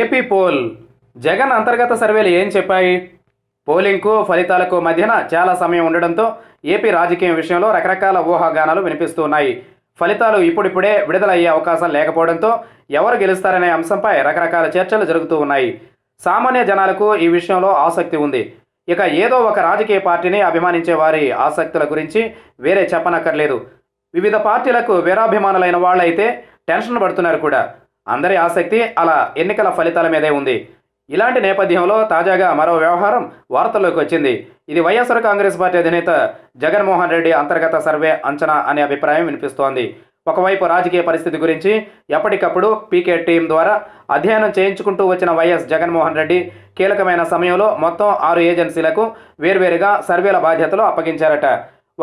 AP pole Jagan అంతర్గత సర్వేలు ఏం చెప్పాయి? పోలింగ్కు ఫలితాలకు మధ్యన చాలా సమయం ఉండడంతో ఏపీ రాజకీయం విషయంలో రకరకాల ఊహాగానాలు వినిపిస్తున్నాయి. ఫలితాలు ఇప్పుడిప్పుడే విడుదలయ్యే అవకాశం లేకపోవడంతో ఎవరు గెలుస్తారనే అంశంపై రకరకాల చర్చలు జరుగుతూ ఉన్నాయి. సామాన్య జనాలకు ఈ విషయంలో ఆసక్తి ఉంది. ఇక ఏదో ఒక రాజకీయ పార్టీని అభిమానించే వారి ఆసక్తుల గురించి వేరే చెప్పనక్కర్లేదు. వివిధ పార్టీలకు వీరాభిమానులైన వాళ్ళైతే టెన్షన్ పడుతున్నారు కూడా. అందరి ఆసక్తి అలా ఎన్నికల ఫలితాల మీదే ఉంది. ఇలాంటి నేపథ్యంలో తాజాగా మరో వ్యవహారం వార్తల్లోకి వచ్చింది. ఇది వైఎస్ఆర్ కాంగ్రెస్ పార్టీ అధినేత జగన్మోహన్ రెడ్డి అంతర్గత సర్వే అంచనా అనే అభిప్రాయం వినిపిస్తోంది. ఒకవైపు రాజకీయ పరిస్థితి గురించి ఎప్పటికప్పుడు పీకే టీం ద్వారా అధ్యయనం చేయించుకుంటూ వచ్చిన వైఎస్ జగన్మోహన్ రెడ్డి కీలకమైన సమయంలో మొత్తం 6 ఏజెన్సీలకు వేర్వేరుగా సర్వేల బాధ్యతలు అప్పగించారట.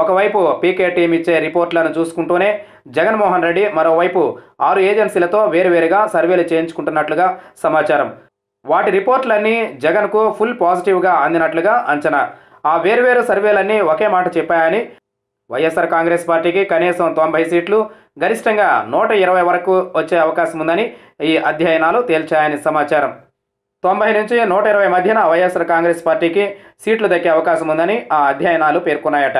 ఒకవైపు పీకే టీం ఇచ్చే రిపోర్ట్లను చూసుకుంటూనే జగన్మోహన్ రెడ్డి మరోవైపు 6 ఏజెన్సీలతో వేర్వేరుగా సర్వేలు చేయించుకుంటున్నట్లుగా సమాచారం. వాటి రిపోర్ట్లన్నీ జగన్కు ఫుల్ పాజిటివ్గా అందినట్లుగా అంచనా. ఆ వేర్వేరు సర్వేలన్నీ ఒకే మాట చెప్పాయని, వైఎస్ఆర్ కాంగ్రెస్ పార్టీకి కనీసం 90 సీట్లు, గరిష్టంగా 120 వరకు వచ్చే అవకాశం ఉందని ఈ అధ్యయనాలు తేల్చాయని సమాచారం. 90 నుంచి 120 మధ్యన వైఎస్ఆర్ కాంగ్రెస్ పార్టీకి సీట్లు దక్కే అవకాశం ఉందని ఆ అధ్యయనాలు పేర్కొన్నాయట.